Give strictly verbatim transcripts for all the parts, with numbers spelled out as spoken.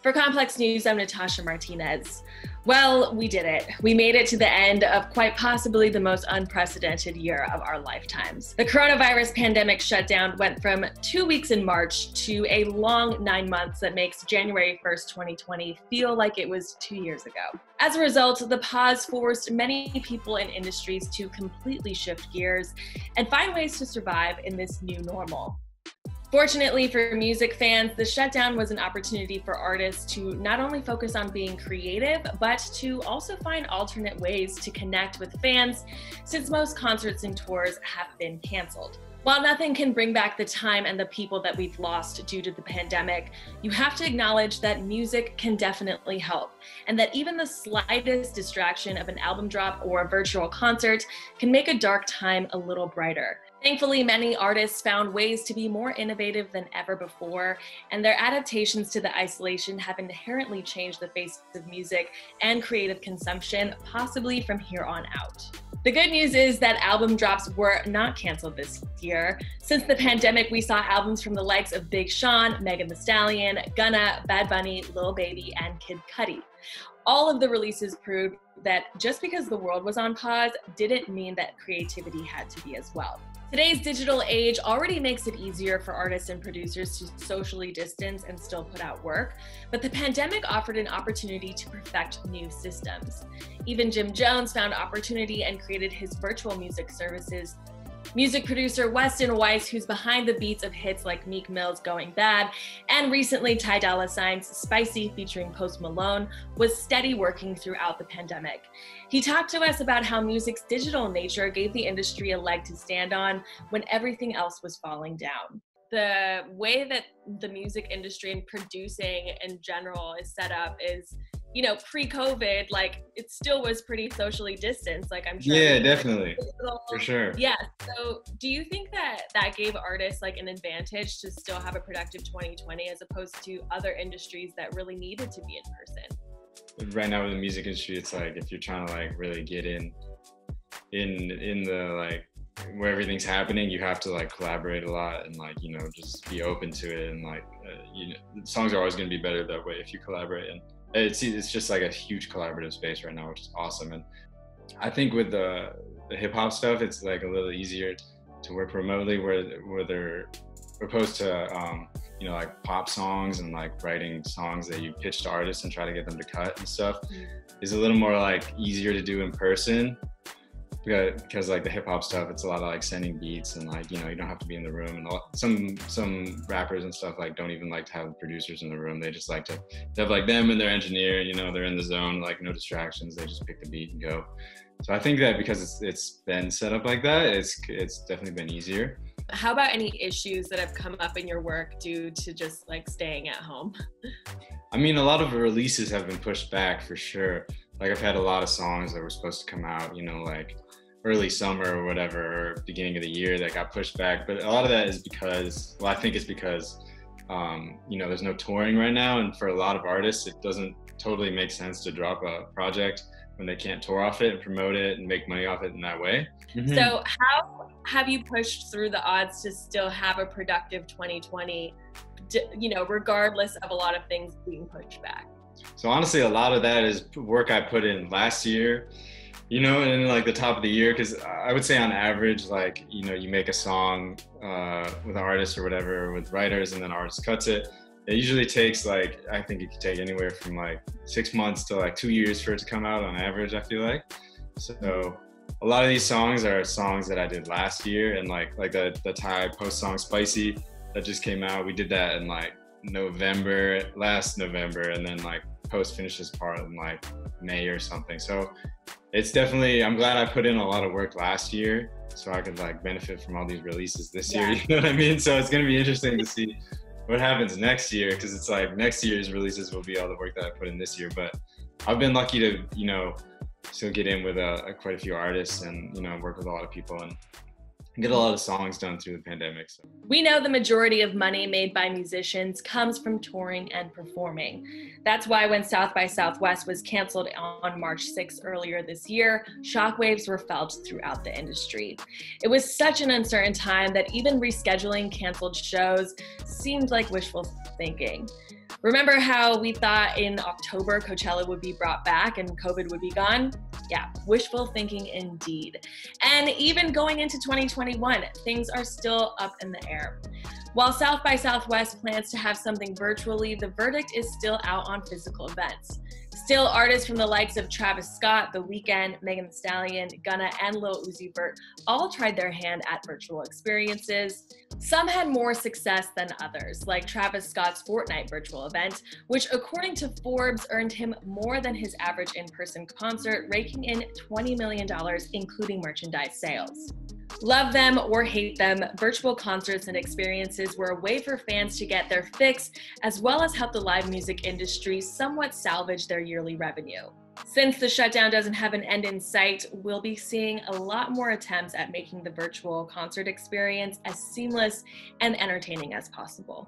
For Complex News, I'm Natasha Martinez. Well, we did it. We made it to the end of quite possibly the most unprecedented year of our lifetimes. The coronavirus pandemic shutdown went from two weeks in March to a long nine months that makes January first, twenty twenty feel like it was two years ago. As a result, the pause forced many people and industries to completely shift gears and find ways to survive in this new normal. Fortunately for music fans, the shutdown was an opportunity for artists to not only focus on being creative, but to also find alternate ways to connect with fans, since most concerts and tours have been canceled. While nothing can bring back the time and the people that we've lost due to the pandemic, you have to acknowledge that music can definitely help, and that even the slightest distraction of an album drop or a virtual concert can make a dark time a little brighter. Thankfully, many artists found ways to be more innovative than ever before, and their adaptations to the isolation have inherently changed the face of music and creative consumption, possibly from here on out. The good news is that album drops were not canceled this year. Since the pandemic, we saw albums from the likes of Big Sean, Megan Thee Stallion, Gunna, Bad Bunny, Lil Baby, and Kid Cudi. All of the releases proved that just because the world was on pause didn't mean that creativity had to be as well. Today's digital age already makes it easier for artists and producers to socially distance and still put out work, but the pandemic offered an opportunity to perfect new systems. Even Jim Jones found opportunity and created his virtual music services. Music producer Westen Weiss, who's behind the beats of hits like Meek Mill's Going Bad, and recently Ty Dolla Sign's Spicy featuring Post Malone, was steady working throughout the pandemic. He talked to us about how music's digital nature gave the industry a leg to stand on when everything else was falling down. The way that the music industry and producing in general is set up is, you know, pre-COVID, like, it still was pretty socially distanced, like, I'm sure. Yeah, definitely, for sure. Yeah, so do you think that that gave artists, like, an advantage to still have a productive twenty twenty as opposed to other industries that really needed to be in person? Right now in the music industry, it's like, if you're trying to, like, really get in, in, in the, like, where everything's happening, you have to, like, collaborate a lot and, like, you know, just be open to it, and, like, uh, you know, songs are always going to be better that way if you collaborate. And it's it's just like a huge collaborative space right now, which is awesome. And I think with the, the hip hop stuff, it's like a little easier to work remotely, where where they're opposed to um, you know, like, pop songs and, like, writing songs that you pitch to artists and try to get them to cut and stuff. Is a little more, like, easier to do in person, because, like, the hip hop stuff, it's a lot of, like, sending beats and, like, you know, you don't have to be in the room. And all, some some rappers and stuff, like, don't even like to have producers in the room. They just like to have, like, them and their engineer, you know, they're in the zone, like, no distractions. They just pick the beat and go. So I think that because it's, it's been set up like that, it's it's definitely been easier. How about any issues that have come up in your work due to just, like, staying at home? I mean, a lot of releases have been pushed back, for sure. Like, I've had a lot of songs that were supposed to come out, you know, like, early summer or whatever, or beginning of the year, that got pushed back. But a lot of that is because, well, I think it's because, um, you know, there's no touring right now. And for a lot of artists, it doesn't totally make sense to drop a project when they can't tour off it and promote it and make money off it in that way. Mm-hmm. So how have you pushed through the odds to still have a productive twenty twenty, you know, regardless of a lot of things being pushed back? So honestly, a lot of that is work I put in last year, you know, and like the top of the year, because I would say on average, like, you know, you make a song uh, with an artist or whatever, with writers, and then artist cuts it. It usually takes, like, I think it could take anywhere from, like, six months to, like, two years for it to come out on average, I feel like. So a lot of these songs are songs that I did last year, and like like the, the Thai post song Spicy that just came out. We did that in, like, November, last November, and then, like, Post finished this part in, like, May or something. So it's definitely, I'm glad I put in a lot of work last year so I could, like, benefit from all these releases this yeah. year, you know what I mean? So it's gonna be interesting to see what happens next year, because it's like next year's releases will be all the work that I put in this year. But I've been lucky to, you know, still get in with a, a, quite a few artists, and, you know, work with a lot of people and get a lot of songs done through the pandemic. So. We know the majority of money made by musicians comes from touring and performing. That's why when South by Southwest was canceled on March sixth earlier this year, shockwaves were felt throughout the industry. It was such an uncertain time that even rescheduling canceled shows seemed like wishful thinking. Remember how we thought in October Coachella would be brought back and COVID would be gone? Yeah, wishful thinking indeed. And even going into twenty twenty-one, things are still up in the air. While South by Southwest plans to have something virtually, the verdict is still out on physical events. Still, artists from the likes of Travis Scott, The Weeknd, Megan Thee Stallion, Gunna, and Lil Uzi Vert all tried their hand at virtual experiences. Some had more success than others, like Travis Scott's Fortnite virtual event, which according to Forbes earned him more than his average in-person concert, raking in twenty million dollars, including merchandise sales. Love them or hate them, virtual concerts and experiences were a way for fans to get their fix, as well as help the live music industry somewhat salvage their yearly revenue. Since the shutdown doesn't have an end in sight, we'll be seeing a lot more attempts at making the virtual concert experience as seamless and entertaining as possible.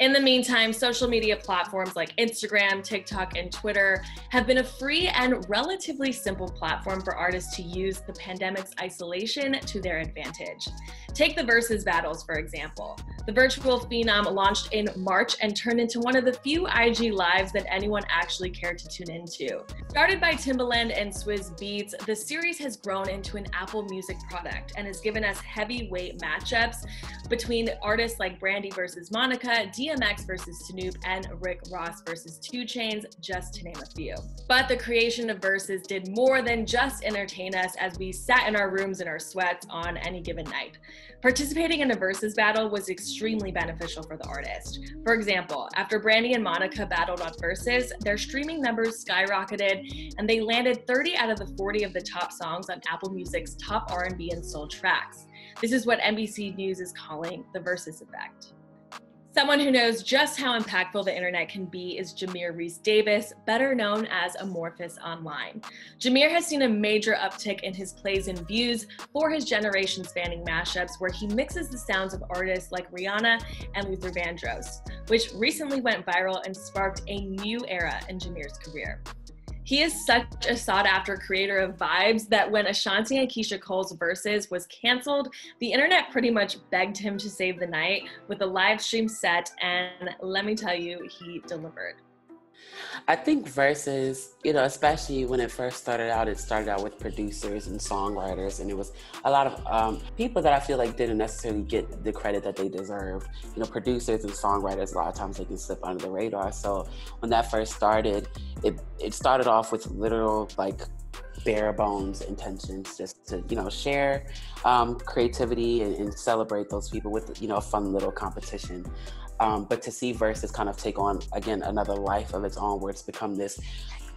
In the meantime, social media platforms like Instagram, TikTok, and Twitter have been a free and relatively simple platform for artists to use the pandemic's isolation to their advantage. Take the Verzuz battles, for example. The virtual phenom launched in March and turned into one of the few I G lives that anyone actually cared to tune into. Started by Timbaland and Swizz Beatz, the series has grown into an Apple Music product and has given us heavyweight matchups between artists like Brandy versus Monica, D M X versus Snoop, and Rick Ross versus two Chainz, just to name a few. But the creation of Verzuz did more than just entertain us as we sat in our rooms in our sweats on any given night. Participating in a Verzuz battle was extremely beneficial for the artist. For example, after Brandy and Monica battled on Verzuz, their streaming numbers skyrocketed and they landed thirty out of the forty of the top songs on Apple Music's top R and B and soul tracks. This is what N B C News is calling the Verzuz effect. Someone who knows just how impactful the internet can be is Jimir Reece Davis, better known as Amorphous Online. Jimir has seen a major uptick in his plays and views for his generation-spanning mashups where he mixes the sounds of artists like Rihanna and Luther Vandross, which recently went viral and sparked a new era in Jamir's career. He is such a sought-after creator of vibes that when Ashanti and Keisha Cole's Verzuz was canceled, the internet pretty much begged him to save the night with a live stream set, and let me tell you, he delivered. I think Verzuz, you know, especially when it first started out, it started out with producers and songwriters, and it was a lot of um, people that I feel like didn't necessarily get the credit that they deserved. You know, producers and songwriters, a lot of times they can slip under the radar. So when that first started, it, it started off with literal, like, bare bones intentions, just to, you know, share um, creativity and, and celebrate those people with, you know, a fun little competition. Um, but to see Verzuz kind of take on, again, another life of its own where it's become this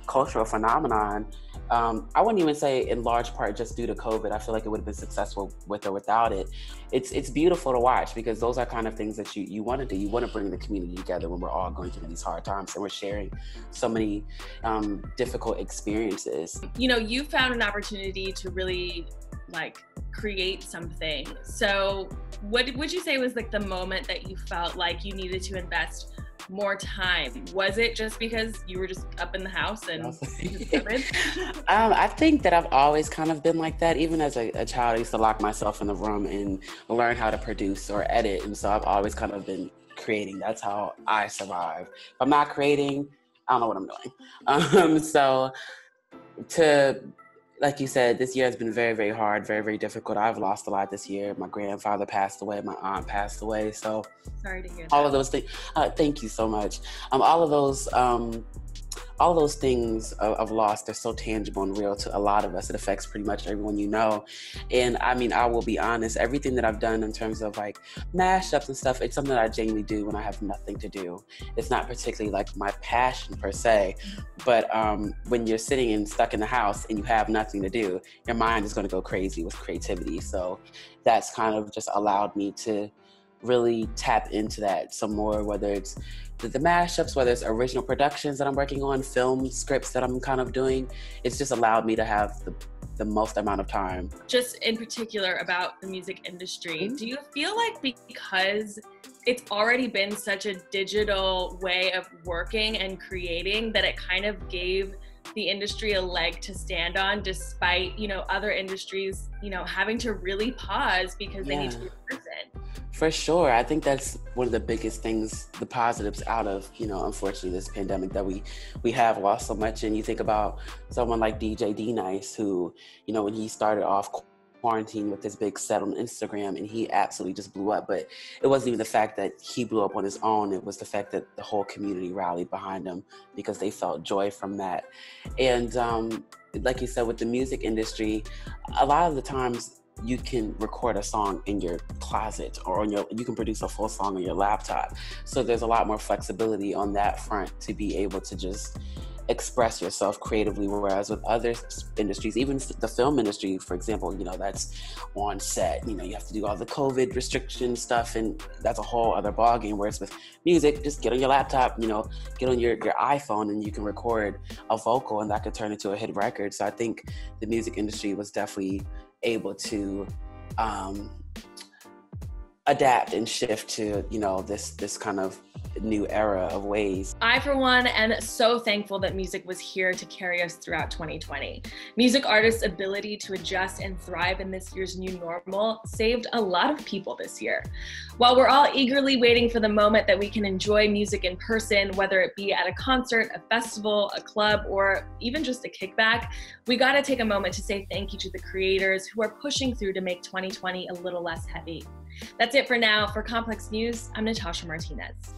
cultural phenomenon, um, I wouldn't even say in large part just due to COVID. I feel like it would have been successful with or without it. It's it's beautiful to watch because those are kind of things that you, you want to do. You want to bring the community together when we're all going through these hard times and we're sharing so many um, difficult experiences. You know, you found an opportunity to really, like, create something. So what would you say was, like, the moment that you felt like you needed to invest more time? Was it just because you were just up in the house and um, I think that I've always kind of been like that. Even as a, a child, I used to lock myself in the room and learn how to produce or edit. And so I've always kind of been creating. That's how I survive. If I'm not creating, I don't know what I'm doing. Um, so to Like you said, this year has been very, very hard, very, very difficult. I've lost a lot this year. My grandfather passed away. My aunt passed away. So sorry to hear that. All of those things. Uh, thank you so much. Um, all of those, um, all of those things of, of loss, they're so tangible and real to a lot of us. It affects pretty much everyone you know. And I mean, I will be honest, everything that I've done in terms of, like, mashups and stuff, it's something that I genuinely do when I have nothing to do. It's not particularly, like, my passion per se, but um, when you're sitting and stuck in the house and you have nothing to do, your mind is going to go crazy with creativity. So that's kind of just allowed me to really tap into that some more, whether it's the, the mashups, whether it's original productions that I'm working on, film scripts that I'm kind of doing. It's just allowed me to have the, the most amount of time. Just in particular about the music industry, mm-hmm. do you feel like because it's already been such a digital way of working and creating that it kind of gave the industry a leg to stand on, despite, you know, other industries, you know, having to really pause because they yeah. need to be present? For sure. I think that's one of the biggest things, the positives out of, you know, unfortunately, this pandemic, that we we have lost so much. And you think about someone like D J D-Nice, who, you know, when he started off quarantine with this big set on Instagram, and he absolutely just blew up. But it wasn't even the fact that he blew up on his own. It was the fact that the whole community rallied behind him because they felt joy from that. And um, like you said, with the music industry, a lot of the times, you can record a song in your closet, or on your, you can produce a full song on your laptop. So there's a lot more flexibility on that front to be able to just express yourself creatively. Whereas with other industries, even the film industry, for example, you know, that's on set, you know, you have to do all the COVID restriction stuff, and that's a whole other ballgame. Whereas with music, just get on your laptop, you know, get on your, your iPhone, and you can record a vocal, and that could turn into a hit record. So I think the music industry was definitely able to um, adapt and shift to, you know, this this kind of new era of ways. I, for one, am so thankful that music was here to carry us throughout twenty twenty. Music artists' ability to adjust and thrive in this year's new normal saved a lot of people this year. While we're all eagerly waiting for the moment that we can enjoy music in person, whether it be at a concert, a festival, a club, or even just a kickback, we gotta take a moment to say thank you to the creators who are pushing through to make twenty twenty a little less heavy. That's it for now. For Complex News, I'm Natasha Martinez.